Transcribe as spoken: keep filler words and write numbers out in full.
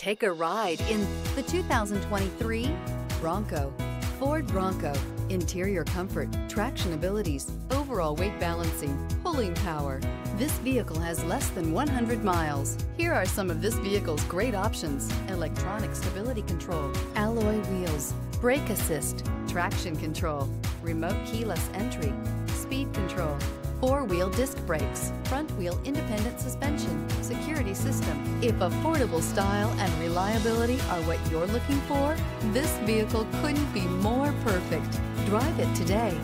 Take a ride in the two thousand twenty-three Bronco. Ford Bronco. Interior comfort, traction abilities, overall weight balancing, pulling power. This vehicle has less than one hundred miles. Here are some of this vehicle's great options: electronic stability control, alloy wheels, brake assist, traction control, remote keyless entry, speed control, four-wheel disc brakes, front-wheel independent suspension, security system. If affordable style and reliability are what you're looking for, this vehicle couldn't be more perfect. Drive it today.